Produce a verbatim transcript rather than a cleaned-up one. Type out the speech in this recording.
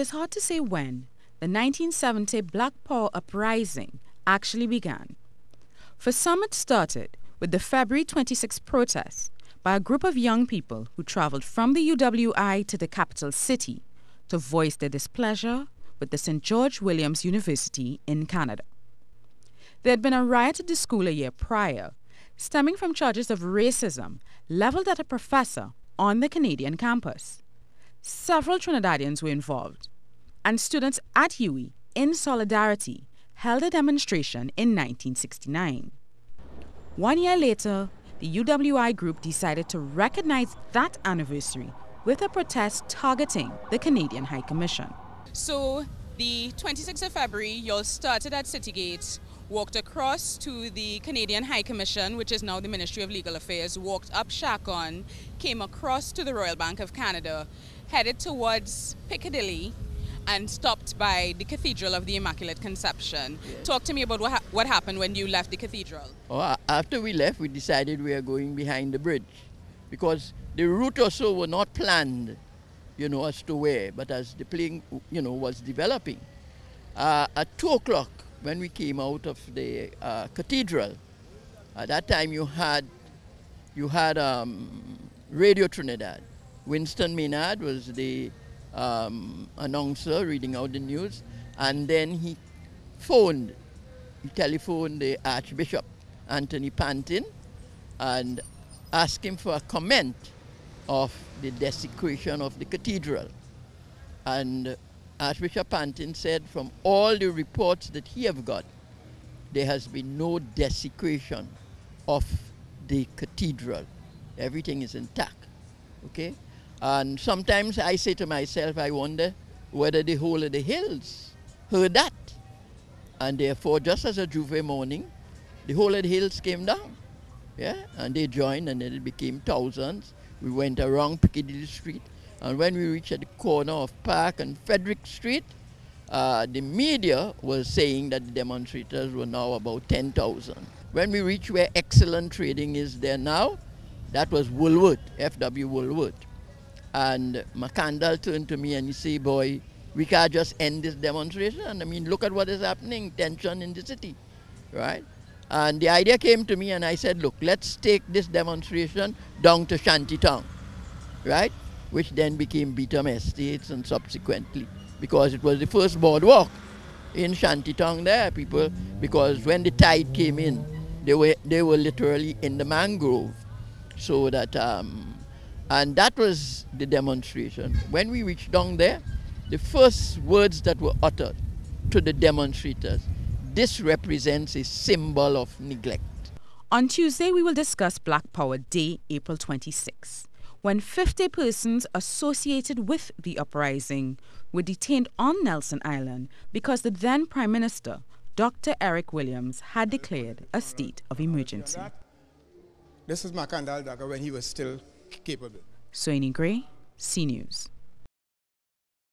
is hard to say when the nineteen seventy Black Power Uprising actually began. For some, it started with the February twenty-sixth protests by a group of young people who traveled from the U W I to the capital city to voice their displeasure with the Saint George Williams University in Canada. There had been a riot at the school a year prior, stemming from charges of racism leveled at a professor on the Canadian campus. Several Trinidadians were involved, and students at U W I, in solidarity, held a demonstration in nineteen sixty-nine. One year later, the U W I group decided to recognize that anniversary with a protest targeting the Canadian High Commission. So, the twenty-sixth of February, y'all started at Citygate, walked across to the Canadian High Commission, which is now the Ministry of Legal Affairs, walked up Chacon, came across to the Royal Bank of Canada, headed towards Piccadilly, and stopped by the Cathedral of the Immaculate Conception. Yes. Talk to me about what, ha what happened when you left the cathedral. Oh, after we left, we decided we were going behind the bridge, because the route or so were not planned, you know, as to where, but as the plane, you know, was developing. Uh, at two o'clock, when we came out of the uh, cathedral, at that time you had, you had um, Radio Trinidad. Winston Maynard was the Um, announcer reading out the news, and then he phoned, he telephoned the Archbishop Anthony Pantin and asked him for a comment of the desecration of the cathedral. And Archbishop Pantin said, from all the reports that he have got, there has been no desecration of the cathedral. Everything is intact, okay? And sometimes I say to myself, I wonder whether the whole of the hills heard that. And therefore, just as a Juve morning, the whole of the hills came down. Yeah, and they joined, and then it became thousands. We went around Piccadilly Street. And when we reached at the corner of Park and Frederick Street, uh, the media was saying that the demonstrators were now about ten thousand. When we reached where excellent trading is there now, that was Woolworth, F W Woolworth. And Makandal turned to me and he said, boy, we can't just end this demonstration. I mean, look at what is happening, tension in the city, right? And the idea came to me and I said, look, let's take this demonstration down to Shantytown, right? Which then became Beetham Estates and subsequently, because it was the first boardwalk in Shantytown there, people, because when the tide came in, they were, they were literally in the mangrove. So that, um, And that was the demonstration. When we reached down there, the first words that were uttered to the demonstrators, this represents a symbol of neglect. On Tuesday, we will discuss Black Power Day, April twenty-sixth, when fifty persons associated with the uprising were detained on Nelson Island because the then Prime Minister, Doctor Eric Williams, had declared a state of emergency. This is Makandal Dhaka when he was still capable. Sweeney Gray, C News.